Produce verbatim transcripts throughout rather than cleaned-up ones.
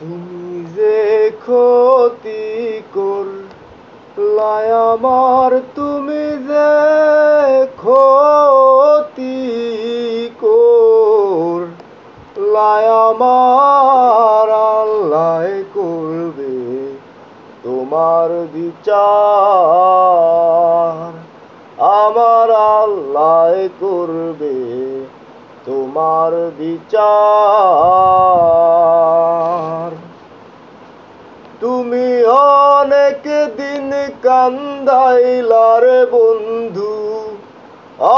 তুমি যে ক্ষতি করলা আমার, তুমি যে ক্ষতি করলা আমার, আল্লাহ করবে তোমার বিচার। আমার আল্লাহ করবে তোমার বিচার। তুমি অনেক দিন কান্দাইলার বন্ধু,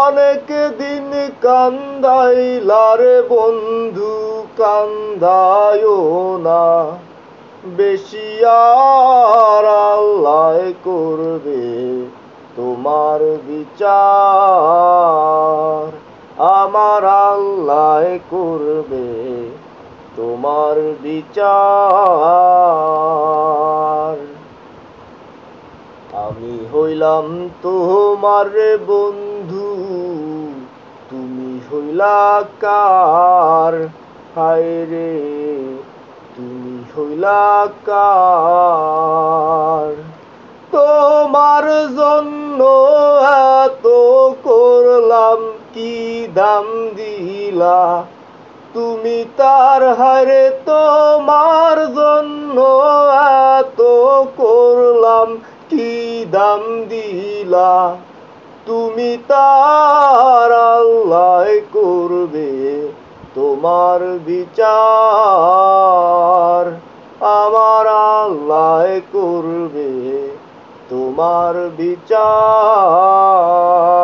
অনেক দিন কান্দাইলার বন্ধু, কান্দায়ও না বেশি আর, আল্লাহ করবে তোমার বিচার। আমার আল্লাহ করবে তোমার বিচার। আমি হইলাম তোমার বন্ধু, তুমি হইলা কার, হায় রে তুমি হইলা কার। তোমার জন্য এত করলাম, কি দাম দিলা তুমি তার, হারে তোমার জন্য এত করলাম, কি দাম দিলা তুমি তার। আল্লাহ করবে তোমার বিচার। আমার আল্লাহ করবে তোমার বিচার।